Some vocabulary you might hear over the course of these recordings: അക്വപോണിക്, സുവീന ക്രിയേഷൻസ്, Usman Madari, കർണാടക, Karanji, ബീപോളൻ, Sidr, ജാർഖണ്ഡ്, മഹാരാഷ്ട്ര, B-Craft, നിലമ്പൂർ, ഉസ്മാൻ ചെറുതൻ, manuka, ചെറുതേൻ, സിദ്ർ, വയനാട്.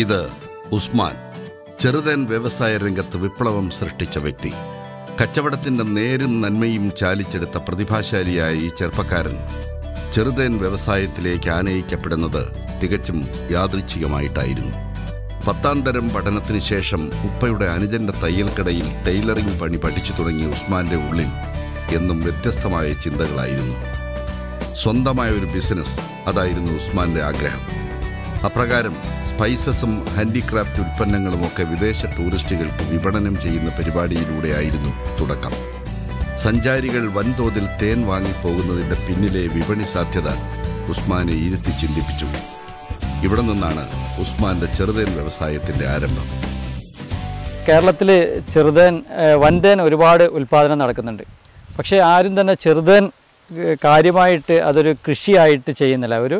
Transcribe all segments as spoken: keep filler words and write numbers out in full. ഇത് ഉസ്മാൻ ചെറുതൻ വ്യവസായ രംഗത്ത് വിപ്ലവം സൃഷ്ടിച്ച വ്യക്തി. കച്ചവടത്തിൻ്റെ നേരും നന്മയും ചാലിച്ചെടുത്ത പ്രതിഭാശാലിയായ ഈ ചെറുപ്പക്കാരൻ ചെറുതേൻ വ്യവസായത്തിലേക്ക് ആനയിക്കപ്പെടുന്നത് തികച്ചും യാദൃച്ഛികമായിട്ടായിരുന്നു. പത്താം തരം പഠനത്തിന് ശേഷം ഉപ്പയുടെ അനുജൻ്റെ തയ്യൽക്കടയിൽ ടൈലറിംഗ് പണി പഠിച്ചു തുടങ്ങിയ ഉസ്മാൻ്റെ ഉള്ളിൽ എന്നും വ്യത്യസ്തമായ ചിന്തകളായിരുന്നു. സ്വന്തമായ ഒരു ബിസിനസ്, അതായിരുന്നു ഉസ്മാൻ്റെ ആഗ്രഹം. അപ്രകാരം സ്പൈസസും ഹാൻഡിക്രാഫ്റ്റ് ഉൽപ്പന്നങ്ങളുമൊക്കെ വിദേശ ടൂറിസ്റ്റുകൾക്ക് വിപണനം ചെയ്യുന്ന പരിപാടിയിലൂടെയായിരുന്നു തുടക്കം. സഞ്ചാരികൾ വൻതോതിൽ തേൻ വാങ്ങിപ്പോകുന്നതിൻ്റെ പിന്നിലെ വിപണി സാധ്യത ഉസ്മാനെ ഇരുത്തി ചിന്തിപ്പിച്ചു. ഇവിടെ നിന്നാണ് ഉസ്മാൻ്റെ ചെറുതേൻ വ്യവസായത്തിൻ്റെ ആരംഭം. കേരളത്തിൽ ചെറുതേൻ, വൻതേൻ ഒരുപാട് ഉൽപ്പാദനം നടക്കുന്നുണ്ട്. പക്ഷേ ആരും തന്നെ ചെറുതേൻ കാര്യമായിട്ട് അതൊരു കൃഷിയായിട്ട് ചെയ്യുന്നില്ല. ഒരു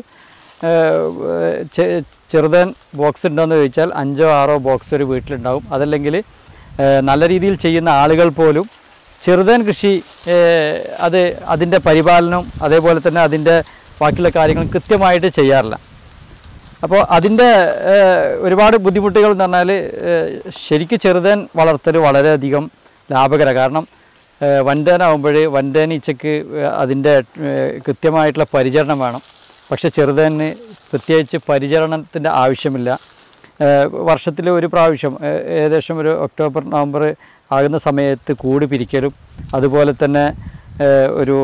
ചെറുതേൻ ബോക്സ് ഉണ്ടോയെന്ന് ചോദിച്ചാൽ അഞ്ചോ ആറോ ബോക്സ് ഒരു വീട്ടിലുണ്ടാവും. അതല്ലെങ്കിൽ നല്ല രീതിയിൽ ചെയ്യുന്ന ആളുകൾ പോലും ചെറുതേൻ കൃഷി, അത് അതിൻ്റെ പരിപാലനവും അതേപോലെ തന്നെ അതിൻ്റെ ബാക്കിയുള്ള കാര്യങ്ങൾ കൃത്യമായിട്ട് ചെയ്യാറില്ല. അപ്പോൾ അതിൻ്റെ ഒരുപാട് ബുദ്ധിമുട്ടുകൾ എന്ന് പറഞ്ഞാൽ, ശരിക്കും ചെറുതേൻ വളർത്തൽ വളരെയധികം ലാഭകരമാണ്. കാരണം വൻതേനാവുമ്പോൾ വൻതേൻ ഈച്ചക്ക് അതിൻ്റെ കൃത്യമായിട്ടുള്ള പരിചരണം വേണം. പക്ഷേ ചെറുതേന് പ്രത്യേകിച്ച് പരിചരണത്തിൻ്റെ ആവശ്യമില്ല. വർഷത്തിൽ ഒരു പ്രാവശ്യം, ഏകദേശം ഒരു ഒക്ടോബർ നവംബർ ആകുന്ന സമയത്ത് കൂട് പിരിക്കലും അതുപോലെ തന്നെ ഒരു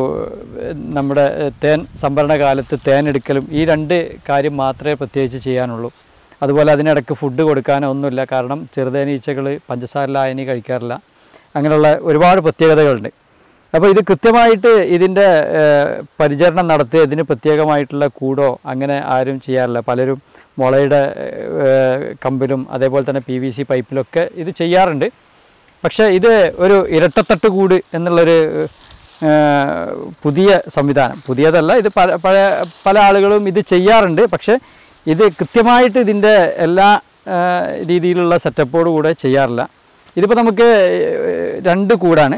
നമ്മുടെ തേൻ സംഭരണ കാലത്ത് തേൻ എടുക്കലും, ഈ രണ്ട് കാര്യം മാത്രമേ പ്രത്യേകിച്ച് ചെയ്യാനുള്ളൂ. അതുപോലെ അതിനിടയ്ക്ക് ഫുഡ് കൊടുക്കാനോ ഒന്നുമില്ല. കാരണം ചെറുതേനീച്ചകൾ പഞ്ചസാര ലായനി കഴിക്കാറില്ല. അങ്ങനെയുള്ള ഒരുപാട് പ്രത്യേകതകളുണ്ട്. അപ്പോൾ ഇത് കൃത്യമായിട്ട് ഇതിൻ്റെ പരിചരണം നടത്തുക, ഇതിന് പ്രത്യേകമായിട്ടുള്ള കൂടോ അങ്ങനെ ആരും ചെയ്യാറില്ല. പലരും മുളയുടെ കമ്പിലും അതേപോലെ തന്നെ പി വി സി പൈപ്പിലൊക്കെ ഇത് ചെയ്യാറുണ്ട്. പക്ഷേ ഇത് ഒരു ഇരട്ടത്തട്ട് കൂട് എന്നുള്ളൊരു പുതിയ സംവിധാനം, പുതിയതല്ല ഇത്, പല പല പല ആളുകളും ഇത് ചെയ്യാറുണ്ട്. പക്ഷേ ഇത് കൃത്യമായിട്ട് ഇതിൻ്റെ എല്ലാ രീതിയിലുള്ള സെറ്റപ്പോടു കൂടെ ചെയ്യാറില്ല. ഇതിപ്പോൾ നമുക്ക് രണ്ട് കൂടാണ്.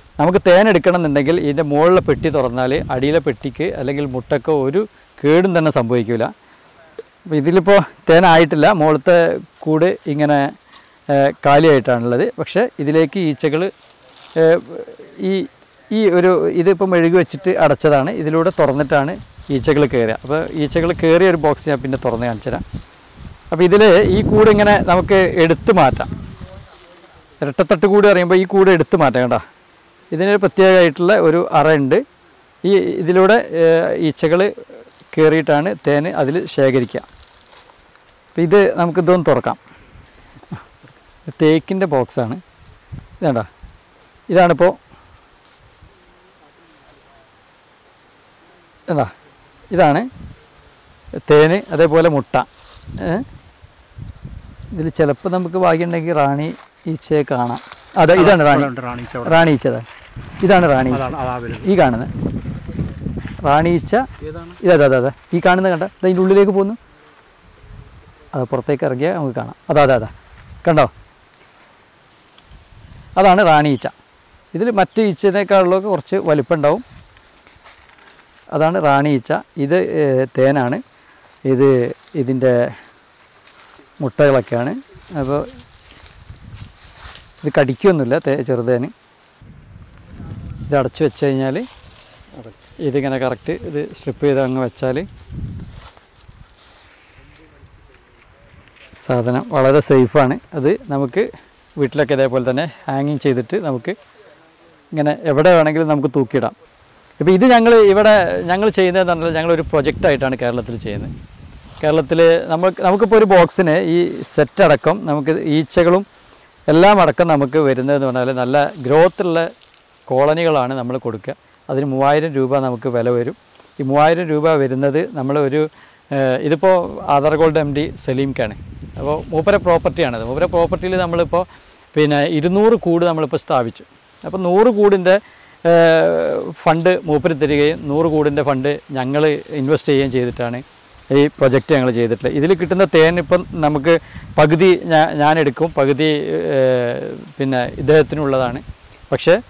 നമുക്ക് തേൻ എടുക്കണം എന്നുണ്ടെങ്കിൽ ഇതിൻ്റെ മുകളിലെ പെട്ടി തുറന്നാൽ അടിയിലെ പെട്ടിക്ക് അല്ലെങ്കിൽ മുട്ടക്കോ ഒരു കേടും തന്നെ സംഭവിക്കില്ല. അപ്പോൾ ഇതിലിപ്പോൾ തേനായിട്ടില്ല, മുകളിലത്തെ കൂട് ഇങ്ങനെ കാലിയായിട്ടാണുള്ളത്. പക്ഷേ ഇതിലേക്ക് ഈച്ചകൾ ഈ ഈ ഒരു ഇതിപ്പോൾ മെഴുകി വെച്ചിട്ട് അടച്ചതാണ്, ഇതിലൂടെ തുറന്നിട്ടാണ് ഈച്ചകൾ കയറുക. അപ്പോൾ ഈച്ചകൾ കയറിയ ഒരു ബോക്സ് ഞാൻ പിന്നെ തുറന്ന് കാണിച്ചു തരാം. അപ്പോൾ ഇതിൽ ഈ കൂട് ഇങ്ങനെ നമുക്ക് എടുത്തു മാറ്റാം. ഇരട്ടത്തട്ട് കൂട് പറയുമ്പോൾ ഈ കൂട് എടുത്തു മാറ്റാം. കേട്ടോ, ഇതിനൊരു പ്രത്യേകമായിട്ടുള്ള ഒരു അറയുണ്ട്. ഈ ഇതിലൂടെ ഈച്ചകൾ കയറിയിട്ടാണ് തേൻ അതിൽ ശേഖരിക്കുക. അപ്പോൾ ഇത് നമുക്കിതൊന്ന് തുറക്കാം. തേക്കിൻ്റെ ബോക്സാണ് ഇതാണ്ടോ. ഇതാണിപ്പോൾ എന്താ ഇതാണ് തേൻ, അതേപോലെ മുട്ട. ഇതിൽ ചിലപ്പോൾ നമുക്ക് ഭാഗ്യമുണ്ടെങ്കിൽ റാണി ഈച്ചയെ കാണാം. അതെ, ഇതാണ് റാണി റാണി ഈച്ച. ഇതാണ് റാണി ഈ കാണുന്നത് റാണി ഈച്ച. ഇതതെ അതെ അതെ ഈ കാണുന്ന കണ്ട, അതിൻ്റെ ഉള്ളിലേക്ക് പോകുന്നു. അത് പുറത്തേക്ക് ഇറങ്ങിയാൽ നമുക്ക് കാണാം. അതാ അതെ അതെ കണ്ടോ, അതാണ് റാണി ഈച്ച. ഇതിൽ മറ്റ് ഈച്ചനേക്കാളുമൊക്കെ കുറച്ച് വലിപ്പം ഉണ്ടാവും. അതാണ് റാണി ഈച്ച. ഇത് തേനാണ്, ഇത് ഇതിൻ്റെ മുട്ടകളൊക്കെയാണ്. അപ്പോൾ ഇത് കടിക്കൊന്നുമില്ല തേ ചെറുതേന്. ഇത് അടച്ചു വെച്ച് കഴിഞ്ഞാൽ ഇതിങ്ങനെ കറക്റ്റ് ഇത് സ്ട്രിപ്പ് ചെയ്ത് അങ്ങ് വെച്ചാൽ സാധനം വളരെ സേഫാണ്. അത് നമുക്ക് വീട്ടിലൊക്കെ ഇതേപോലെ തന്നെ ഹാങ്ങിങ് ചെയ്തിട്ട് നമുക്ക് ഇങ്ങനെ എവിടെ വേണമെങ്കിലും നമുക്ക് തൂക്കിയിടാം. ഇപ്പോൾ ഇത് ഞങ്ങൾ ഇവിടെ ഞങ്ങൾ ചെയ്യുന്നതെന്ന് പറഞ്ഞാൽ, ഞങ്ങളൊരു പ്രൊജക്റ്റായിട്ടാണ് കേരളത്തിൽ ചെയ്യുന്നത്. കേരളത്തിൽ നമുക്ക് നമുക്കിപ്പോൾ ഒരു ബോക്സിന് ഈ സെറ്റ് അടക്കം നമുക്ക് ഈച്ചകളും എല്ലാം അടക്കം നമുക്ക് വരുന്നതെന്ന് പറഞ്ഞാൽ നല്ല ഗ്രോത്തുള്ള കോളനികളാണ് നമ്മൾ കൊടുക്കുക. അതിന് മൂവായിരം രൂപ നമുക്ക് വില വരും. ഈ മൂവായിരം രൂപ വരുന്നത് നമ്മളൊരു ഇതിപ്പോൾ ആധാർ ഗോൾഡ് എം ഡി സലീംക്കാണ്. Mopera property another. Mopera property is Amalapo, Pena, Idunur Kud Amalapa Stavich. Upon Nuru Kud in the fund Mopera, Nuru Kud in the fund, Yangal Investing and Jetani, a project angle Jet. Idilic in the Tainipon Namaka Pagadi Yanedico, Pagadi Pina Idretuladani. Paksha,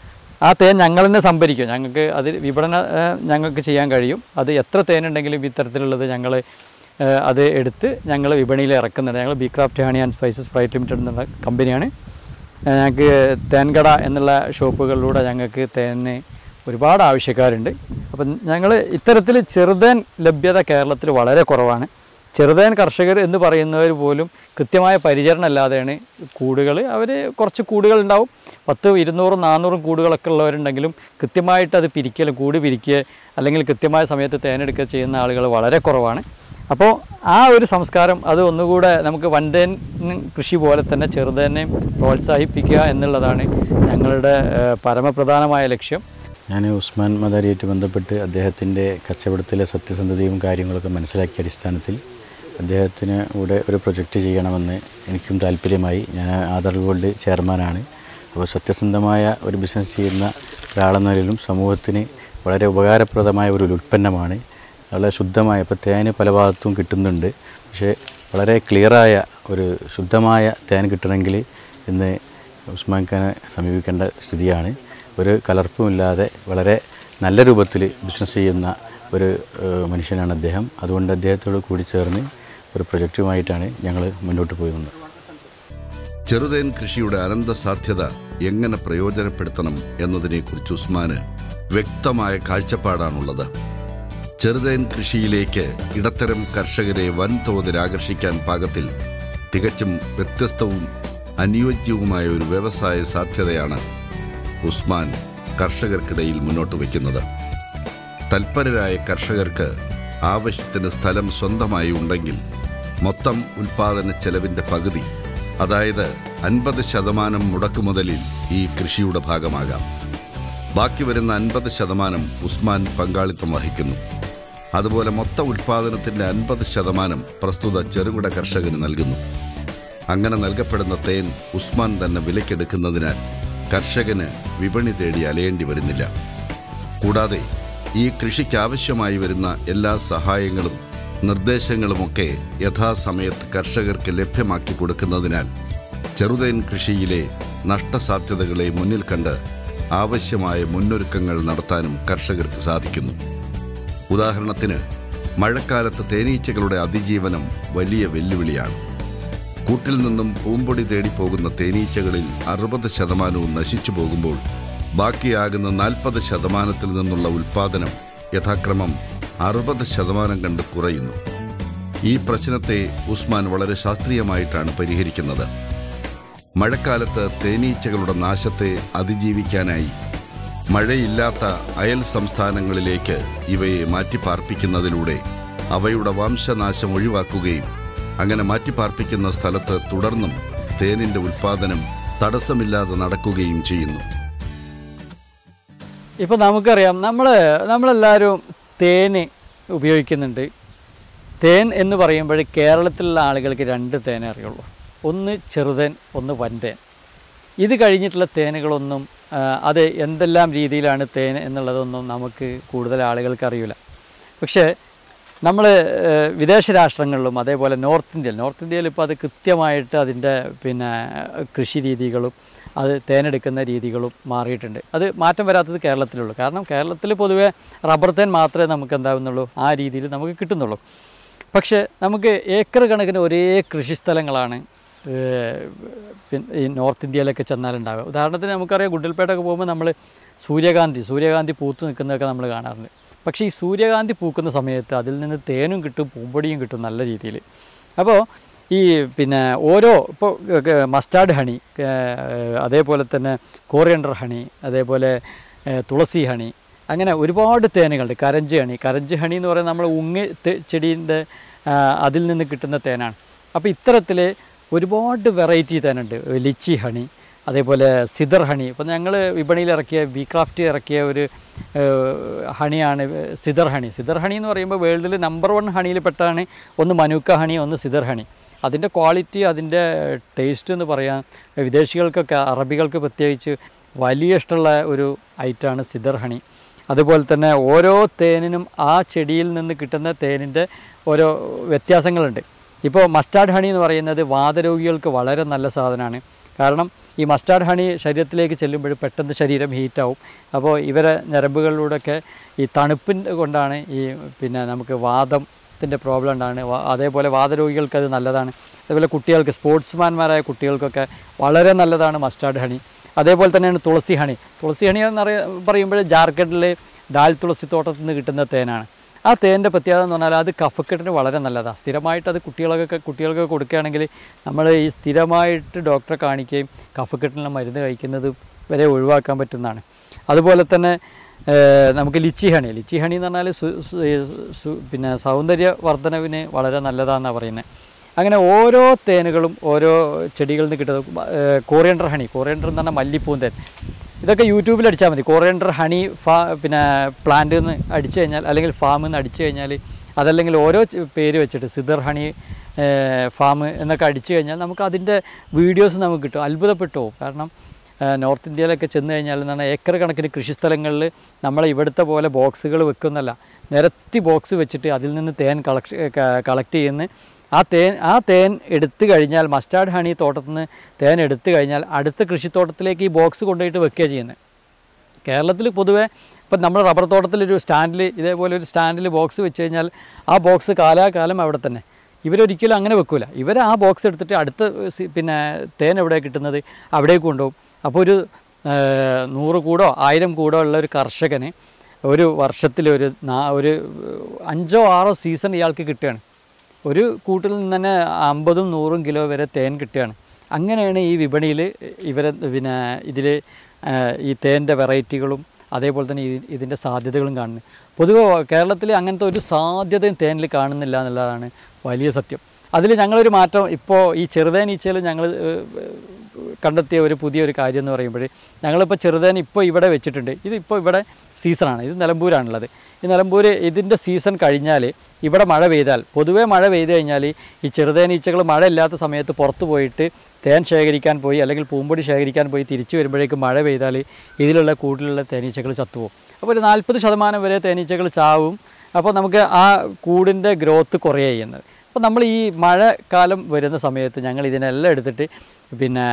Athen Yangal and the Sambari, Yanka, Vibana Yanka Chiangarium, are the Yatra Tain and Angle with Tertilla the Yangalai. That's why we have B-Craft Honey and Spices Private Limited company. We have a lot shop in Tenga. We have a lot of shop in Tenga. We have a lot of shop in Kerala. We have a lot of shop in Kerala. We have a lot of shop in So, that is one day Krishi Boratana Cherdane, Rolsahi Pika, and the Ladani, Anglada Parama Pradana election. And Usman Madari to Mandapet, they had in the Kachavatilla Satis and the Zim Karim Loka Mansela Kiristanatil. They had in a project in Kim Talpirimai, other world chairmanani. Was Satis and the Maya, or business in the Radanarilum, Samuatini, whatever Vagara Pradamai would look Penamani. All Shuddhamaya, Patayani Palavatum Kitunde, Pare Clearaya or Shuddhamaya, Tan Kitrangli in the Usmankana, Samikanda Studiani, very colorful lade, Valare, Naleru Batili, business in the very mention and deham, Adunda Deatholo Kudicherni, or Projective Maitani, Yangle Mendotupuunda. Cherudan Krishudan, the Satyada, Yang and a Prayojan Petanum, Yanadani Kurchusmane, Vectamaya Kalchapadanulada. Cherden Krishileke, Idatarem Karshagare, one to the Ragashikan Pagatil, Tigachum, Vetastum, Anujiuma, Vevasai Satyana, Usman, Karshagar Kadail Munotovikinada, Talparai Karshagarka, Avish and Stalam Sondamai Undangil, Motam Ulpada and Chelevin de Pagadi, Adaida, Anba the Shadamanam Mudakamadalil, E. Krishuda Pagamaga, Bakivaran Anba the Shadamanam, Usman Pangalitam Mahikanu. അതുപോലെ മൊത്തം ഉൽപാദനത്തിന്റെ അൻപത് ശതമാനം പ്രസ്തുത ചെറുകിട കർഷകന് നൽകുന്നു. അങ്ങനെ നൽകപ്പെടുന്ന തേൻ ഉസ്മാൻ തന്നെ വിലക്കെടുക്കുന്നതിനാൽ കർഷകന് വിപണി തേടി അലയേണ്ടി വരുന്നില്ല. കൂടാതെ ഈ കൃഷിക്ക് ആവശ്യമായി വരുന്ന എല്ലാ സഹായങ്ങളും നിർദ്ദേശങ്ങളും ഒക്കെ യഥാസമയത്ത് കർഷകർക്ക് ലഭ്യമാക്കി കൊടുക്കുന്നതിനാൽ ചെറുതേൻ കൃഷിയിലെ നഷ്ടസാധ്യതകളെ മുന്നിൽ കണ്ട് ആവശ്യമായ മുന്നൊരുക്കങ്ങൾ നടത്താനും കർഷകർക്ക് സാധിക്കുന്നു. ഉദാഹരണത്തിന് മഴക്കാലത്തെ തേനീച്ചകളുടെ അതിജീവനം വലിയ വെല്ലുവിളിയാണ്. കൂട്ടിൽ നിന്നും പൂമ്പൊടി തേടി പോകുന്ന തേനീച്ചകളിൽ അറുപത് ശതമാനവും നശിച്ചു പോകുമ്പോൾ ബാക്കിയാകുന്ന നാൽപ്പത് ശതമാനത്തിൽ നിന്നുള്ള ഉൽപാദനം യഥാക്രമം അറുപത് ശതമാനം കണ്ട് കുറയുന്നു. ഈ പ്രശ്നത്തെ ഉസ്മാൻ വളരെ ശാസ്ത്രീയമായിട്ടാണ് പരിഹരിക്കുന്നത്. മഴക്കാലത്തെ തേനീച്ചകളുടെ നാശത്തെ അതിജീവിക്കാനായി മഴയില്ലാത്ത അയൽ സംസ്ഥാനങ്ങളിലേക്ക് ഇവയെ മാറ്റിപാർപ്പിക്കുന്നതിലൂടെ അവയുടെ വംശനാശം ഒഴിവാക്കുകയും അങ്ങനെ മാറ്റിപാർപ്പിക്കുന്ന സ്ഥലത്ത് തുടർന്നും തേനിന്റെ ഉൽപാദനം തടസ്സമില്ലാതെ നടക്കുകയും ചെയ്യുന്നു. ഇപ്പോൾ നമുക്കറിയാം നമ്മൾ നമ്മളെല്ലാവരും തേൻ ഉപയോഗിക്കുന്നുണ്ട്. തേൻ എന്ന് പറയുമ്പോൾ കേരളത്തിലുള്ള ആളുകൾക്ക് രണ്ട് തേനേ അറിയുള്ളൂ. ഒന്ന് ചെറുതേൻ, ഒന്ന് വൻതേൻ. ഇത് കഴിഞ്ഞിട്ടുള്ള തേനുകളൊന്നും അതെ എന്തെല്ലാം രീതിയിലാണ് തേൻ എന്നുള്ളതൊന്നും നമുക്ക് കൂടുതൽ ആളുകൾക്ക് അറിയില്ല. പക്ഷേ നമ്മൾ വിദേശ രാഷ്ട്രങ്ങളിലും അതേപോലെ നോർത്ത് ഇന്ത്യയിൽ നോർത്ത് ഇന്ത്യയിൽ ഇപ്പോൾ അത് കൃത്യമായിട്ട് അതിൻ്റെ പിന്നെ കൃഷി രീതികളും അത് തേനെടുക്കുന്ന രീതികളും മാറിയിട്ടുണ്ട്. അത് മാറ്റം വരാത്തത് കേരളത്തിലുള്ളൂ. കാരണം കേരളത്തിൽ പൊതുവേ റബ്ബർ തേൻ മാത്രമേ നമുക്ക് എന്താവുന്നുള്ളൂ, ആ രീതിയിൽ നമുക്ക് കിട്ടുന്നുള്ളൂ. പക്ഷേ നമുക്ക് ഏക്കർ കണക്കിന് ഒരേ കൃഷിസ്ഥലങ്ങളാണ് in North India, like a channel and Dava. The Arnathamaka, good petak woman, Namle, Suryaganti, Suryaganti Putun, Kanakalamagana. But she Suryaganti Pukan Sameta, then the Tainu get to Pumbody and get to Nala Italy. Above, he been a Oro mustard honey, Adepolatana, coriander honey, Adepole, Tulasi honey. I'm going to report the Tanical, the Karanji honey, Karanji honey, or a number of Unge Chedi in the Adil in the Kitan the Tanan. Up iteratively. There is a lot of variety, Lichi honey, Sidr honey. We have B-Craft honey, Sidr honey. Sidr honey is number one honey, one manuka honey, one Sidr honey. അതിൻ്റെ quality അതിൻ്റെ taste എന്ന് പറയാൻ വിദേശികൾക്കൊക്കെ അറബികൾക്ക് പ്രത്യേകിച്ച് വലിയ ഇഷ്ടമുള്ള ഒരു ഐറ്റമാണ് Sidhar honey. അതുപോലെ തന്നെ ഓരോ തേനിനും ആ ചെടിയിൽ നിന്ന് കിട്ടുന്ന തേനിൻ്റെ ഓരോ വ്യത്യാസങ്ങളുണ്ട്. ഇപ്പോൾ മസ്റ്റാർഡ് ഹണി എന്ന് പറയുന്നത് വാതരോഗികൾക്ക് വളരെ നല്ല സാധനമാണ്. കാരണം ഈ മസ്റ്റാർഡ് ഹണി ശരീരത്തിലേക്ക് ചെല്ലുമ്പോൾ പെട്ടെന്ന് ശരീരം ഹീറ്റാവും. അപ്പോൾ ഇവരെ ഞരമ്പുകളിലൂടെയൊക്കെ ഈ തണുപ്പിൻ്റെ കൊണ്ടാണ് ഈ പിന്നെ നമുക്ക് വാദത്തിൻ്റെ പ്രോബ്ലം ഉണ്ടാണ്. അതേപോലെ വാതരോഗികൾക്ക് അത് നല്ലതാണ്. അതുപോലെ കുട്ടികൾക്ക് സ്പോർട്സ്മാൻമാരായ കുട്ടികൾക്കൊക്കെ വളരെ നല്ലതാണ് മസ്റ്റാർഡ് ഹണി. അതേപോലെ തന്നെയാണ് തുളസി ഹണി. തുളസി ഹണി എന്ന് പറയുമ്പോൾ ജാർഖണ്ഡിലെ ഡാൽ തുളസി തോട്ടത്തിൽ നിന്ന് കിട്ടുന്ന തേനാണ്. ആ തേൻ്റെ പ്രത്യേകത എന്ന് പറഞ്ഞാൽ അത് കഫക്കെട്ടിന് വളരെ നല്ലതാണ്. സ്ഥിരമായിട്ട് അത് കുട്ടികൾക്കൊക്കെ കുട്ടികൾക്ക് കൊടുക്കുകയാണെങ്കിൽ നമ്മൾ ഈ സ്ഥിരമായിട്ട് ഡോക്ടറെ കാണിക്കുകയും കഫക്കെട്ടിനുള്ള മരുന്ന് കഴിക്കുന്നത് വരെ ഒഴിവാക്കാൻ പറ്റുന്നതാണ്. അതുപോലെ തന്നെ നമുക്ക് ലിച്ചി ഹണി. ലിച്ചി ഹണി എന്ന് പറഞ്ഞാൽ പിന്നെ സൗന്ദര്യവർദ്ധനവിന് വളരെ നല്ലതാണെന്നാണ് പറയുന്നത്. അങ്ങനെ ഓരോ തേനുകളും ഓരോ ചെടികളിൽ നിന്ന് കിട്ടുന്നത്. കോറിയൻഡർ ഹണി, കോറിയൻഡർ എന്ന് പറഞ്ഞാൽ മല്ലിപ്പൂന്തേൻ. ഇതൊക്കെ യൂട്യൂബിൽ അടിച്ചാൽ മതി. കോറിയൻഡർ ഹണി ഫാ പിന്നെ പ്ലാന്റിൽ നിന്ന് അടിച്ചു കഴിഞ്ഞാൽ അല്ലെങ്കിൽ ഫാമിൽ നിന്ന് അടിച്ചു കഴിഞ്ഞാൽ അതല്ലെങ്കിൽ ഓരോ പേര് വെച്ചിട്ട് സിദർ ഹണി ഫാം എന്നൊക്കെ അടിച്ചു കഴിഞ്ഞാൽ നമുക്ക് അതിൻ്റെ വീഡിയോസ് നമുക്ക് കിട്ടും. അത്ഭുതപ്പെട്ടോ. കാരണം നോർത്ത് ഇന്ത്യയിലൊക്കെ ചെന്ന് കഴിഞ്ഞാൽ എന്താണ് ഏക്കർ കണക്കിന് കൃഷിസ്ഥലങ്ങളിൽ നമ്മളെ ഇവിടുത്തെ പോലെ ബോക്സുകൾ വെക്കുന്നല്ല, നിരത്തി ബോക്സ് വെച്ചിട്ട് അതിൽ നിന്ന് തേൻ കളക്ട് കളക്ട് ചെയ്യുന്ന ആ തേൻ ആ തേൻ എടുത്തു കഴിഞ്ഞാൽ മസ്റ്റാർഡ് ഹണി തോട്ടത്തിൽ നിന്ന് തേൻ എടുത്തു കഴിഞ്ഞാൽ അടുത്ത കൃഷിത്തോട്ടത്തിലേക്ക് ഈ ബോക്സ് കൊണ്ടുപോയിട്ട് വെക്കുക ചെയ്യുന്നത്. കേരളത്തിൽ പൊതുവേ ഇപ്പം നമ്മൾ റബ്ബർ തോട്ടത്തിലൊരു സ്റ്റാൻഡിൽ ഇതേപോലെ ഒരു സ്റ്റാൻഡിൽ ബോക്സ് വെച്ച് കഴിഞ്ഞാൽ ആ ബോക്സ് കാലാകാലം അവിടെ തന്നെ. ഇവരൊരിക്കലും അങ്ങനെ വെക്കില്ല. ഇവർ ആ ബോക്സ് എടുത്തിട്ട് അടുത്ത പിന്നെ തേൻ എവിടെ കിട്ടുന്നത് അവിടേക്ക് കൊണ്ടുപോകും. അപ്പോൾ ഒരു നൂറ് കൂടോ ആയിരം കൂടോ ഉള്ള ഒരു കർഷകന് ഒരു വർഷത്തിൽ ഒരു ഒരു അഞ്ചോ ആറോ സീസൺ ഇയാൾക്ക് കിട്ടുകയാണ്. ഒരു കൂട്ടിൽ നിന്ന് തന്നെ അമ്പതും നൂറും കിലോ വരെ തേൻ കിട്ടുകയാണ്. അങ്ങനെയാണ് ഈ വിപണിയിൽ ഇവർ പിന്നെ ഇതിൽ ഈ തേൻ്റെ വെറൈറ്റികളും അതേപോലെ തന്നെ ഇതിൻ്റെ സാധ്യതകളും കാണുന്നത്. പൊതുവെ കേരളത്തിൽ അങ്ങനത്തെ ഒരു സാധ്യതയും തേനിൽ കാണുന്നില്ല എന്നുള്ളതാണ് വലിയ സത്യം. അതിൽ ഞങ്ങളൊരു മാറ്റം ഇപ്പോൾ ഈ ചെറുതേൻ ഈച്ചയിൽ ഞങ്ങൾ കണ്ടെത്തിയ ഒരു പുതിയൊരു കാര്യം എന്ന് പറയുമ്പോൾ ഞങ്ങളിപ്പോൾ ചെറുതേൻ ഇപ്പോൾ ഇവിടെ വെച്ചിട്ടുണ്ട്. ഇതിപ്പോൾ ഇവിടെ സീസണാണ്. ഇത് നിലമ്പൂരാണുള്ളത്. ഈ നിലമ്പൂർ ഇതിൻ്റെ സീസൺ കഴിഞ്ഞാൽ ഇവിടെ മഴ പെയ്താൽ പൊതുവേ മഴ പെയ്തു കഴിഞ്ഞാൽ ഈ ചെറുതേനീച്ചകൾ മഴ ഇല്ലാത്ത സമയത്ത് പുറത്ത് പോയിട്ട് തേൻ ശേഖരിക്കാൻ പോയി അല്ലെങ്കിൽ പൂമ്പൊടി ശേഖരിക്കാൻ പോയി തിരിച്ചു വരുമ്പോഴേക്ക് മഴ പെയ്താൽ ഇതിലുള്ള കൂട്ടിലുള്ള തേനീച്ചകൾ ചത്തുപോകും. അപ്പോൾ ഒരു നാൽപ്പത് ശതമാനം വരെ തേനീച്ചകൾ ചാവും. അപ്പോൾ നമുക്ക് ആ കൂടിൻ്റെ ഗ്രോത്ത് കുറേ ചെയ്യുന്നത്. അപ്പോൾ നമ്മൾ ഈ മഴക്കാലം വരുന്ന സമയത്ത് ഞങ്ങൾ ഇതിനെല്ലാം എടുത്തിട്ട് പിന്നെ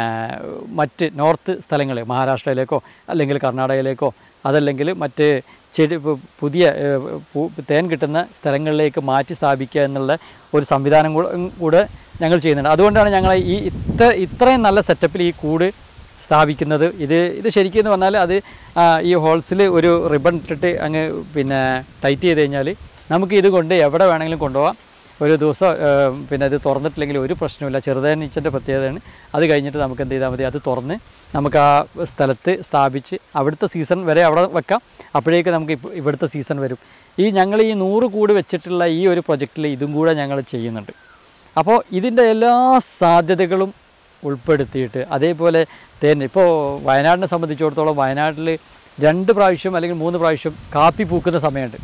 മറ്റ് നോർത്ത് സ്ഥലങ്ങൾ മഹാരാഷ്ട്രയിലേക്കോ അല്ലെങ്കിൽ കർണാടകയിലേക്കോ അതല്ലെങ്കിൽ മറ്റ് ചെടി പുതിയ തേൻ കിട്ടുന്ന സ്ഥലങ്ങളിലേക്ക് മാറ്റി സ്ഥാപിക്കുക എന്നുള്ള ഒരു സംവിധാനം കൂടെ ഞങ്ങൾ ചെയ്യുന്നുണ്ട്. അതുകൊണ്ടാണ് ഞങ്ങൾ ഈ ഇത്ര ഇത്രയും നല്ല സെറ്റപ്പിൽ ഈ കൂട് സ്ഥാപിക്കുന്നത്. ഇത് ഇത് ശരിക്കും എന്ന് പറഞ്ഞാൽ അത് ഈ ഹോൾസിൽ ഒരു റിബൺ ഇട്ടിട്ട് അങ്ങ് പിന്നെ ടൈറ്റ് ചെയ്ത് കഴിഞ്ഞാൽ നമുക്ക് ഇത് കൊണ്ട് എവിടെ വേണമെങ്കിലും കൊണ്ടുപോകാം. ഒരു ദിവസം പിന്നെ അത് തുറന്നിട്ടില്ലെങ്കിൽ ഒരു പ്രശ്നമില്ല. ചെറുതേനീച്ചൻ്റെ പ്രത്യേകതയാണ്. അത് കഴിഞ്ഞിട്ട് നമുക്ക് എന്ത് ചെയ്താൽ മതി, അത് തുറന്ന് നമുക്ക് ആ സ്ഥലത്ത് സ്ഥാപിച്ച് അവിടുത്തെ സീസൺ വരെ അവിടെ വെക്കാം. അപ്പോഴേക്ക് നമുക്ക് ഇവിടുത്തെ സീസൺ വരും. ഈ ഞങ്ങൾ ഈ നൂറ് കൂട് വെച്ചിട്ടുള്ള ഈ ഒരു പ്രൊജക്റ്റിൽ ഇതും കൂടെ ഞങ്ങൾ ചെയ്യുന്നുണ്ട്. അപ്പോൾ ഇതിൻ്റെ എല്ലാ സാധ്യതകളും ഉൾപ്പെടുത്തിയിട്ട് അതേപോലെ തേൻ ഇപ്പോൾ വയനാടിനെ സംബന്ധിച്ചിടത്തോളം വയനാട്ടിൽ രണ്ട് പ്രാവശ്യം അല്ലെങ്കിൽ മൂന്ന് പ്രാവശ്യം കാപ്പി പൂക്കുന്ന സമയമുണ്ട്.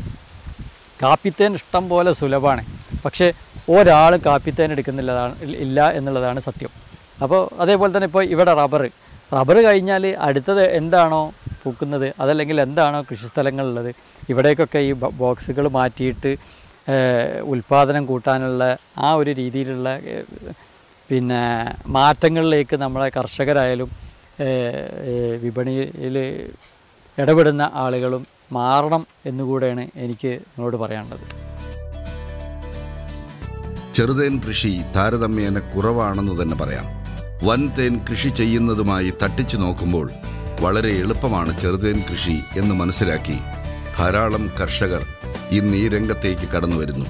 കാപ്പിത്തേൻ ഇഷ്ടം പോലെ സുലഭമാണ്. പക്ഷേ ഒരാളും കാപ്പിത്തേൻ എടുക്കുന്നില്ലതാണ് ഇല്ല എന്നുള്ളതാണ് സത്യം. അപ്പോൾ അതേപോലെ തന്നെ ഇപ്പോൾ ഇവിടെ റബ്ബർ റബ്ബർ കഴിഞ്ഞാൽ അടുത്തത് എന്താണോ പൂക്കുന്നത് അതല്ലെങ്കിൽ എന്താണോ കൃഷിസ്ഥലങ്ങളുള്ളത് ഇവിടേക്കൊക്കെ ഈ ബോക്സുകൾ മാറ്റിയിട്ട് ഉൽപ്പാദനം കൂട്ടാനുള്ള ആ ഒരു രീതിയിലുള്ള പിന്നെ മാറ്റങ്ങളിലേക്ക് നമ്മളെ കർഷകരായാലും വിപണിയിൽ ഇടപെടുന്ന ആളുകളും മാറണം എന്നുകൂടെയാണ് എനിക്ക് നിങ്ങളോട് പറയാനുള്ളത്. ചെറുതേൻ കൃഷി താരതമ്യേന കുറവാണെന്ന് തന്നെ പറയാം. വൻതേൻ കൃഷി ചെയ്യുന്നതുമായി തട്ടിച്ചു നോക്കുമ്പോൾ വളരെ എളുപ്പമാണ് ചെറുതേൻ കൃഷി എന്ന് മനസ്സിലാക്കി ധാരാളം കർഷകർ ഇന്ന് ഈ രംഗത്തേക്ക് കടന്നു വരുന്നു.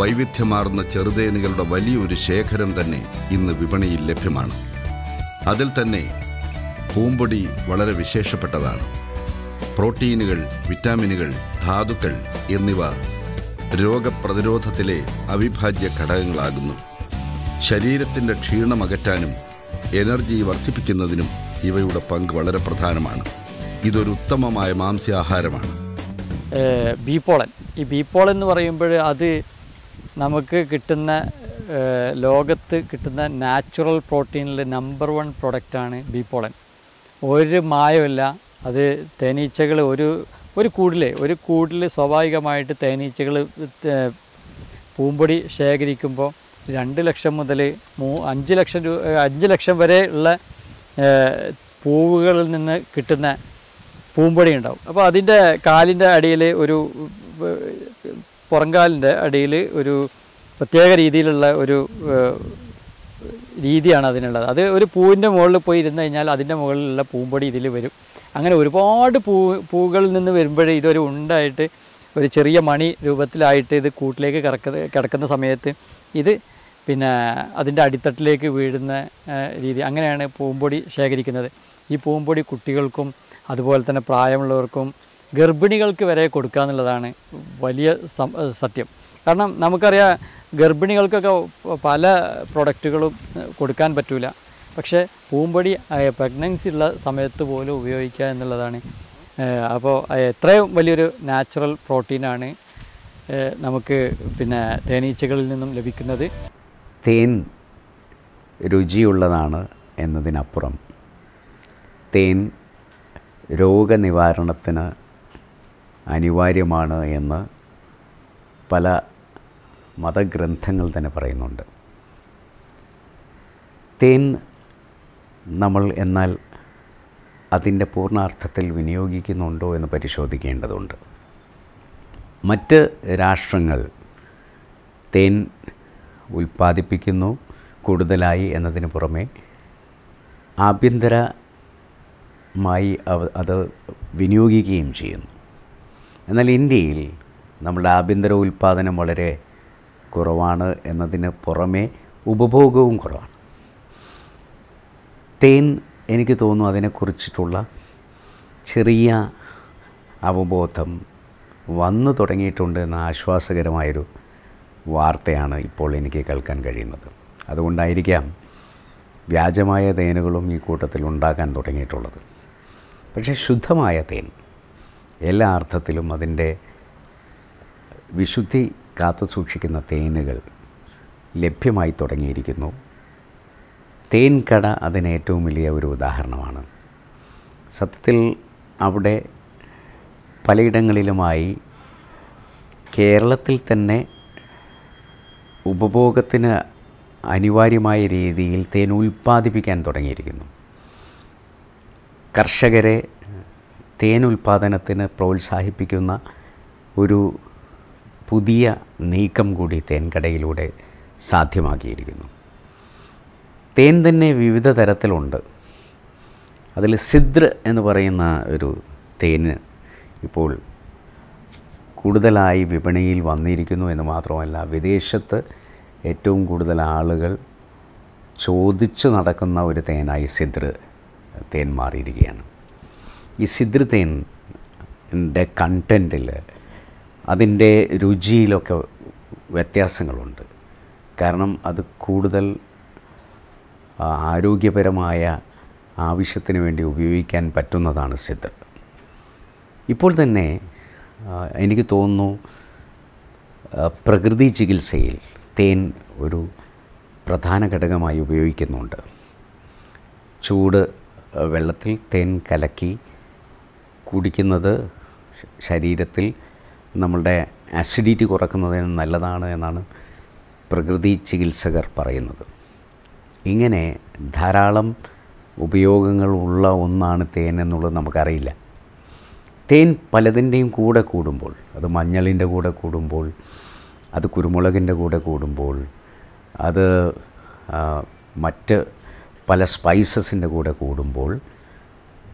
വൈവിധ്യമാർന്ന ചെറുതേനുകളുടെ വലിയൊരു ശേഖരം തന്നെ ഇന്ന് വിപണിയിൽ ലഭ്യമാണ്. അതിൽ തന്നെ പൂമ്പൊടി വളരെ വിശേഷപ്പെട്ടതാണ്. പ്രോട്ടീനുകൾ, വിറ്റാമിനുകൾ, ധാതുക്കൾ എന്നിവ രോഗപ്രതിരോധത്തിലെ അവിഭാജ്യ ഘടകങ്ങളാകുന്നു. ശരീരത്തിൻ്റെ ക്ഷീണം അകറ്റാനും എനർജി വർദ്ധിപ്പിക്കുന്നതിനും ഇവയുടെ പങ്ക് വളരെ പ്രധാനമാണ്. ഇതൊരു ഉത്തമമായ മാംസ്യാഹാരമാണ്. ബീപോളൻ ഈ ബീപോളൻ എന്ന് പറയുമ്പോൾ അത് നമുക്ക് കിട്ടുന്ന ലോകത്ത് കിട്ടുന്ന നാച്ചുറൽ പ്രോട്ടീനിലെ നമ്പർ വൺ പ്രോഡക്റ്റാണ് ബി പോളൻ. ഒരു മായമില്ല, അത് തേനീച്ചകൾ ഒരു ഒരു കൂടിലെ ഒരു കൂടിൽ സ്വാഭാവികമായിട്ട് തേനീച്ചകൾ പൂമ്പൊടി ശേഖരിക്കുമ്പോൾ രണ്ട് ലക്ഷം മുതൽ മൂ അഞ്ച് ലക്ഷം രൂപ അഞ്ച് ലക്ഷം വരെ ഉള്ള പൂവുകളിൽ നിന്ന് കിട്ടുന്ന പൂമ്പൊടി ഉണ്ടാവും. അപ്പോൾ അതിൻ്റെ കാലിൻ്റെ അടിയിൽ ഒരു പുറങ്കാലിൻ്റെ അടിയിൽ ഒരു പ്രത്യേക രീതിയിലുള്ള ഒരു രീതിയാണ് അതിനുള്ളത്. അത് ഒരു പൂവിൻ്റെ മുകളിൽ പോയി ഇരുന്ന് കഴിഞ്ഞാൽ അതിൻ്റെ മുകളിലുള്ള പൂമ്പൊടി ഇതിൽ വരും. അങ്ങനെ ഒരുപാട് പൂ പൂകളിൽ നിന്ന് വരുമ്പോഴേ ഇതൊരു ഉണ്ടായിട്ട് ഒരു ചെറിയ മണി രൂപത്തിലായിട്ട് ഇത് കൂട്ടിലേക്ക് കിടക്കുന്ന കിടക്കുന്ന സമയത്ത് ഇത് പിന്നെ അതിൻ്റെ അടിത്തട്ടിലേക്ക് വീഴുന്ന രീതി, അങ്ങനെയാണ് പൂമ്പൊടി ശേഖരിക്കുന്നത്. ഈ പൂമ്പൊടി കുട്ടികൾക്കും അതുപോലെ തന്നെ പ്രായമുള്ളവർക്കും ഗർഭിണികൾക്ക് വരെ കൊടുക്കുക എന്നുള്ളതാണ് വലിയ സത്യം. കാരണം നമുക്കറിയാം ഗർഭിണികൾക്കൊക്കെ പല പ്രൊഡക്റ്റുകളും കൊടുക്കാൻ പറ്റില്ല, പക്ഷേ പൂമ്പൊടി പ്രഗ്നൻസി ഉള്ള സമയത്ത് പോലും ഉപയോഗിക്കുക എന്നുള്ളതാണ്. അപ്പോൾ എത്രയും വലിയൊരു നാച്ചുറൽ പ്രോട്ടീനാണ് നമുക്ക് പിന്നെ തേനീച്ചകളിൽ നിന്നും ലഭിക്കുന്നത്. തേൻ രുചിയുള്ളതാണ് എന്നതിനപ്പുറം തേൻ രോഗനിവാരണത്തിന് അനിവാര്യമാണ് എന്ന് പല മതഗ്രന്ഥങ്ങൾ തന്നെ പറയുന്നുണ്ട്. തേൻ നമ്മൾ എന്നാൽ അതിൻ്റെ പൂർണ്ണാർത്ഥത്തിൽ വിനിയോഗിക്കുന്നുണ്ടോ എന്ന് പരിശോധിക്കേണ്ടതുണ്ട്. മറ്റ് രാഷ്ട്രങ്ങൾ തേൻ ഉൽപ്പാദിപ്പിക്കുന്നു കൂടുതലായി എന്നതിന് പുറമെ ആഭ്യന്തരമായി അത് വിനിയോഗിക്കുകയും ചെയ്യുന്നു. എന്നാൽ ഇന്ത്യയിൽ നമ്മുടെ ആഭ്യന്തര ഉൽപ്പാദനം വളരെ കുറവാണ് എന്നതിന് പുറമെ ഉപഭോഗവും കുറവാണ്. തേൻ എനിക്ക് തോന്നുന്നു അതിനെക്കുറിച്ചിട്ടുള്ള ചെറിയ അവബോധം വന്നു തുടങ്ങിയിട്ടുണ്ട് എന്ന ആശ്വാസകരമായൊരു വാർത്തയാണ് ഇപ്പോൾ എനിക്ക് കേൾക്കാൻ കഴിയുന്നത്. അതുകൊണ്ടായിരിക്കാം വ്യാജമായ തേനുകളും ഈ കൂട്ടത്തിൽ ഉണ്ടാക്കാൻ തുടങ്ങിയിട്ടുള്ളത്. പക്ഷേ ശുദ്ധമായ തേൻ എല്ലാ അർത്ഥത്തിലും അതിൻ്റെ വിശുദ്ധി കാത്തു സൂക്ഷിക്കുന്ന തേനുകൾ ലഭ്യമായി തുടങ്ങിയിരിക്കുന്നു. തേൻ കട അതിന് ഏറ്റവും വലിയ ഒരു ഉദാഹരണമാണ്. സത്യത്തിൽ അവിടെ പലയിടങ്ങളിലുമായി കേരളത്തിൽ തന്നെ ഉപഭോഗത്തിന് അനിവാര്യമായ രീതിയിൽ തേൻ ഉൽപ്പാദിപ്പിക്കാൻ തുടങ്ങിയിരിക്കുന്നു. കർഷകരെ തേൻ ഉൽപ്പാദനത്തിന് പ്രോത്സാഹിപ്പിക്കുന്ന ഒരു പുതിയ നീക്കം കൂടി തേൻകടയിലൂടെ സാധ്യമാക്കിയിരിക്കുന്നു. തേൻ തന്നെ വിവിധ തരത്തിലുണ്ട്. അതിൽ സിദ്ർ എന്ന് പറയുന്ന ഒരു തേന് ഇപ്പോൾ കൂടുതലായി വിപണിയിൽ വന്നിരിക്കുന്നു എന്ന് മാത്രമല്ല, വിദേശത്ത് ഏറ്റവും കൂടുതൽ ആളുകൾ ചോദിച്ചു നടക്കുന്ന ഒരു തേനായി സിദ്ർ തേൻ മാറിയിരിക്കുകയാണ്. ഈ സിദ്ർ തേനിൻ്റെ കണ്ടൻറ്റിൽ അതിൻ്റെ രുചിയിലൊക്കെ വ്യത്യാസങ്ങളുണ്ട്. കാരണം അത് കൂടുതൽ ആരോഗ്യപരമായ ആവശ്യത്തിന് വേണ്ടി ഉപയോഗിക്കാൻ പറ്റുന്നതാണ് സിദ്ർ. ഇപ്പോൾ തന്നെ എനിക്ക് തോന്നുന്നു പ്രകൃതി ചികിത്സയിൽ തേൻ ഒരു പ്രധാന ഘടകമായി ഉപയോഗിക്കുന്നുണ്ട്. ചൂട് വെള്ളത്തിൽ തേൻ കലക്കി കുടിക്കുന്നത് ശരീരത്തിൽ നമ്മളുടെ ആസിഡിറ്റി കുറയ്ക്കുന്നതിന് നല്ലതാണ് എന്നാണ് പ്രകൃതി ചികിത്സകർ പറയുന്നത്. ഇങ്ങനെ ധാരാളം ഉപയോഗങ്ങൾ ഉള്ള ഒന്നാണ് തേൻ എന്നുള്ളത് നമുക്കറിയില്ല. തേൻ പലതിൻ്റെയും കൂടെ കൂടുമ്പോൾ, അത് മഞ്ഞളിൻ്റെ കൂടെ കൂടുമ്പോൾ, അത് കുരുമുളകിൻ്റെ കൂടെ കൂടുമ്പോൾ, അത് മറ്റ് പല സ്പൈസസിൻ്റെ കൂടെ കൂടുമ്പോൾ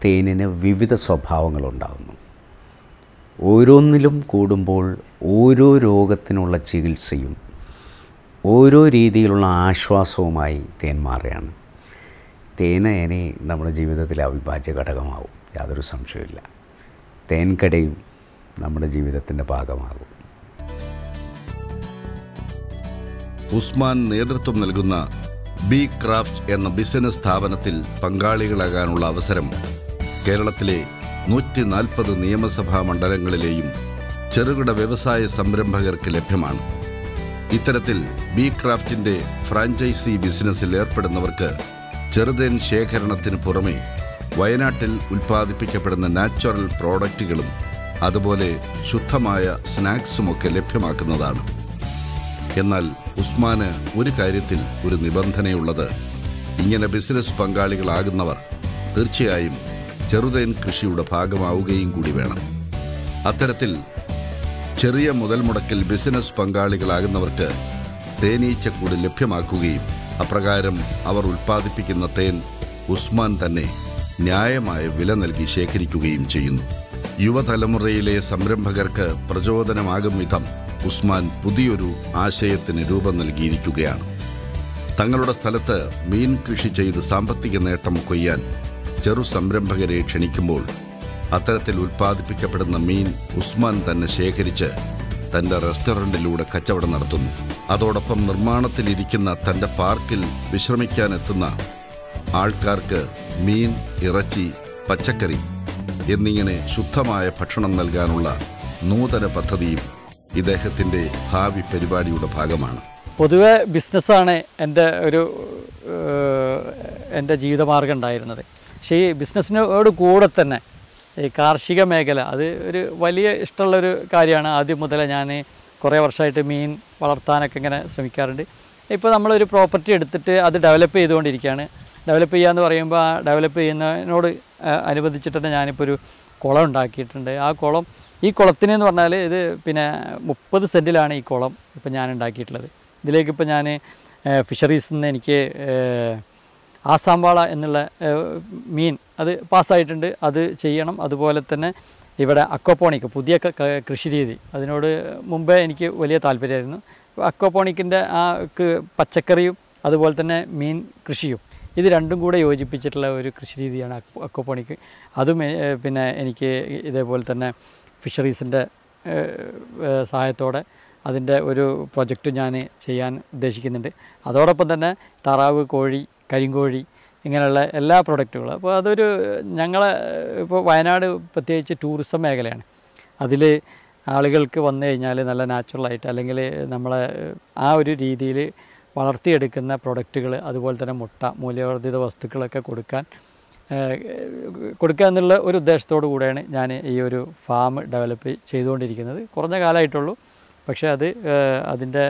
തേനിന് വിവിധ സ്വഭാവങ്ങളുണ്ടാകുന്നു. ഓരോന്നിലും കൂടുമ്പോൾ ഓരോ രോഗത്തിനുള്ള ചികിത്സയും ഓരോ രീതിയിലുള്ള ആശ്വാസവുമായി തേൻ മാറുകയാണ്. തേന് ഇനി നമ്മുടെ ജീവിതത്തിലെ അവിഭാജ്യ ഘടകമാകും, യാതൊരു സംശയമില്ല. തേൻകടയും നമ്മുടെ ജീവിതത്തിൻ്റെ ഭാഗമാകും. ഉസ്മാൻ നേതൃത്വം നൽകുന്ന ബി ക്രാഫ്റ്റ് എന്ന ബിസിനസ് സ്ഥാപനത്തിൽ പങ്കാളികളാകാനുള്ള അവസരം കേരളത്തിലെ നൂറ്റി നാൽപ്പത് നിയമസഭാ മണ്ഡലങ്ങളിലെയും ചെറുകിട വ്യവസായ സംരംഭകർക്ക് ലഭ്യമാണ്. ഇത്തരത്തിൽ ബി ക്രാഫ്റ്റിന്റെ ഫ്രാഞ്ചൈസി ബിസിനസ്സിൽ ഏർപ്പെടുന്നവർക്ക് ചെറുതേൻ ശേഖരണത്തിന് പുറമെ വയനാട്ടിൽ ഉൽപ്പാദിപ്പിക്കപ്പെടുന്ന നാച്ചുറൽ പ്രോഡക്റ്റുകളും അതുപോലെ ശുദ്ധമായ സ്നാക്സുമൊക്കെ ലഭ്യമാക്കുന്നതാണ്. എന്നാൽ ഉസ്മാന് ഒരു കാര്യത്തിൽ ഒരു നിബന്ധനയുള്ളത്, ഇങ്ങനെ ബിസിനസ് പങ്കാളികളാകുന്നവർ തീർച്ചയായും ചെറുതേൻ കൃഷിയുടെ ഭാഗമാവുകയും കൂടി വേണം. അത്തരത്തിൽ ചെറിയ മുതൽ മുടക്കിൽ ബിസിനസ് പങ്കാളികളാകുന്നവർക്ക് തേനീച്ചക്കൂട് ലഭ്യമാക്കുകയും അപ്രകാരം അവർ ഉൽപ്പാദിപ്പിക്കുന്ന തേൻ ഉസ്മാൻ തന്നെ ന്യായമായ വില നൽകി ശേഖരിക്കുകയും ചെയ്യുന്നു. യുവതലമുറയിലെ സംരംഭകർക്ക് പ്രചോദനമാകും വിധം ഉസ്മാൻ പുതിയൊരു ആശയത്തിന് രൂപം നൽകിയിരിക്കുകയാണ്. തങ്ങളുടെ സ്ഥലത്ത് മീൻ കൃഷി ചെയ്ത് സാമ്പത്തിക നേട്ടം കൊയ്യാൻ ചെറു സംരംഭകരെ ക്ഷണിക്കുമ്പോൾ അത്തരത്തിൽ ഉൽപ്പാദിപ്പിക്കപ്പെടുന്ന മീൻ ഉസ്മാൻ തന്നെ ശേഖരിച്ച് തൻ്റെ റെസ്റ്റോറൻറ്റിലൂടെ കച്ചവടം നടത്തുന്നു. അതോടൊപ്പം നിർമ്മാണത്തിലിരിക്കുന്ന തൻ്റെ പാർക്കിൽ വിശ്രമിക്കാനെത്തുന്ന ആൾക്കാർക്ക് മീൻ, ഇറച്ചി, പച്ചക്കറി എന്നിങ്ങനെ ശുദ്ധമായ ഭക്ഷണം നൽകാനുള്ള നൂതന പദ്ധതിയും ഇദ്ദേഹത്തിൻ്റെ ഭാവി പരിപാടിയുടെ ഭാഗമാണ്. പൊതുവെ ബിസിനസ്സാണ് എൻ്റെ ഒരു എൻ്റെ ജീവിതമാർഗം ഉണ്ടായിരുന്നത്. പക്ഷേ ഈ ബിസിനസ്സിനോട് കൂടെ തന്നെ ഈ കാർഷിക മേഖല അത് ഒരു വലിയ ഇഷ്ടമുള്ളൊരു കാര്യമാണ്. ആദ്യം മുതലേ ഞാൻ കുറേ വർഷമായിട്ട് മീൻ വളർത്താനൊക്കെ ഇങ്ങനെ ശ്രമിക്കാറുണ്ട്. ഇപ്പോൾ നമ്മളൊരു പ്രോപ്പർട്ടി എടുത്തിട്ട് അത് ഡെവലപ്പ് ചെയ്തുകൊണ്ടിരിക്കുകയാണ്. ഡെവലപ്പ് ചെയ്യാന്ന് പറയുമ്പോൾ ആ ഡെവലപ്പ് ചെയ്യുന്നതിനോട് അനുബന്ധിച്ചിട്ട് തന്നെ ഞാനിപ്പോൾ ഒരു കുളം ഉണ്ടാക്കിയിട്ടുണ്ട്. ആ കുളം ഈ കുളത്തിനെന്ന് പറഞ്ഞാൽ ഇത് പിന്നെ മുപ്പത് സെൻറ്റിലാണ് ഈ കുളം ഇപ്പം ഞാൻ ഉണ്ടാക്കിയിട്ടുള്ളത്. ഇതിലേക്കിപ്പോൾ ഞാൻ ഫിഷറീസിൽ നിന്ന് എനിക്ക് ആസാം വാള എന്നുള്ള മീൻ അത് പാസ്സായിട്ടുണ്ട്, അത് ചെയ്യണം. അതുപോലെ തന്നെ ഇവിടെ അക്വപോണിക് പുതിയ കൃഷി രീതി, അതിനോട് മുമ്പേ എനിക്ക് വലിയ താല്പര്യമായിരുന്നു. അക്വപോണിക്കിൻ്റെ ആ പച്ചക്കറിയും അതുപോലെ തന്നെ മീൻ കൃഷിയും ഇത് രണ്ടും കൂടെ യോജിപ്പിച്ചിട്ടുള്ള ഒരു കൃഷി രീതിയാണ് അക്വപോണിക്. അതും പിന്നെ എനിക്ക് ഇതേപോലെ തന്നെ ഫിഷറീസിൻ്റെ സഹായത്തോടെ അതിൻ്റെ ഒരു പ്രൊജക്റ്റ് ഞാൻ ചെയ്യാൻ ഉദ്ദേശിക്കുന്നുണ്ട്. അതോടൊപ്പം തന്നെ താറാവ്, കോഴി, കരിങ്കോഴി ഇങ്ങനെയുള്ള എല്ലാ പ്രൊഡക്റ്റുകളും. അപ്പോൾ അതൊരു ഞങ്ങളെ ഇപ്പോൾ വയനാട് പ്രത്യേകിച്ച് ടൂറിസം മേഖലയാണ്. അതിൽ ആളുകൾക്ക് വന്നു കഴിഞ്ഞാൽ നല്ല നാച്ചുറലായിട്ട് അല്ലെങ്കിൽ നമ്മളെ ആ ഒരു രീതിയിൽ വളർത്തിയെടുക്കുന്ന പ്രൊഡക്റ്റുകൾ അതുപോലെ തന്നെ മുട്ട, മൂല്യവർദ്ധിത വസ്തുക്കളൊക്കെ കൊടുക്കാൻ കൊടുക്കുക എന്നുള്ള ഒരു ഉദ്ദേശത്തോടു കൂടെയാണ് ഞാൻ ഈ ഒരു ഫാം ഡെവലപ്പ് ചെയ്തുകൊണ്ടിരിക്കുന്നത്. കുറഞ്ഞ കാലമായിട്ടുള്ളൂ, പക്ഷേ അത് അതിൻ്റെ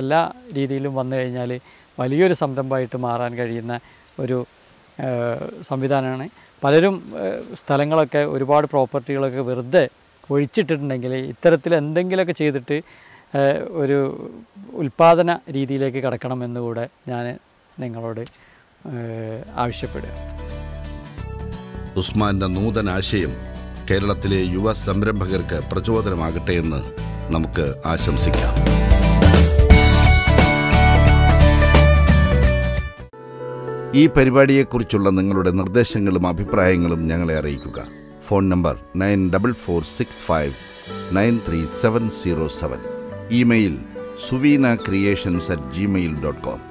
എല്ലാ രീതിയിലും വന്നു കഴിഞ്ഞാൽ വലിയൊരു സംരംഭമായിട്ട് മാറാൻ കഴിയുന്ന ഒരു സംവിധാനമാണ്. പലരും സ്ഥലങ്ങളൊക്കെ ഒരുപാട് പ്രോപ്പർട്ടികളൊക്കെ വെറുതെ ഒഴിച്ചിട്ടുണ്ടെങ്കിൽ ഇത്തരത്തിൽ എന്തെങ്കിലുമൊക്കെ ചെയ്തിട്ട് ഒരു ഉൽപാദന രീതിയിലേക്ക് കടക്കണമെന്ന് കൂടെ ഞാൻ നിങ്ങളോട് ആവശ്യപ്പെടുക. ഉസ്മാന്റെ നൂതന ആശയം കേരളത്തിലെ യുവ സംരംഭകർക്ക് പ്രചോദനമാകട്ടെ എന്ന് നമുക്ക് ആശംസിക്കാം. ഈ പരിപാടിയെക്കുറിച്ചുള്ള നിങ്ങളുടെ നിർദ്ദേശങ്ങളും അഭിപ്രായങ്ങളും ഞങ്ങളെ അറിയിക്കുക. Phone number nine double four six five nine three seven zero seven. Email സുവീന ക്രിയേഷൻസ് at Gmail dot com.